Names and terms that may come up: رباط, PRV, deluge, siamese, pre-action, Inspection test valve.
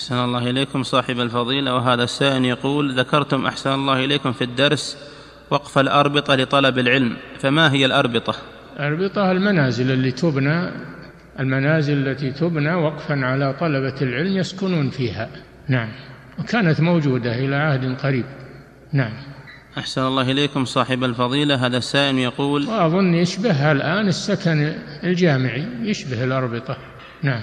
أحسن الله إليكم صاحب الفضيلة. وهذا السائل يقول: ذكرتم أحسن الله إليكم في الدرس وقف الأربطة لطلب العلم، فما هي الأربطة؟ الأربطة المنازل اللي تبنى، المنازل التي تبنى وقفا على طلبة العلم يسكنون فيها. نعم، وكانت موجودة إلى عهد قريب. نعم. أحسن الله إليكم صاحب الفضيلة. هذا السائل يقول: وأظن يشبهها الآن السكن الجامعي، يشبه الأربطة. نعم.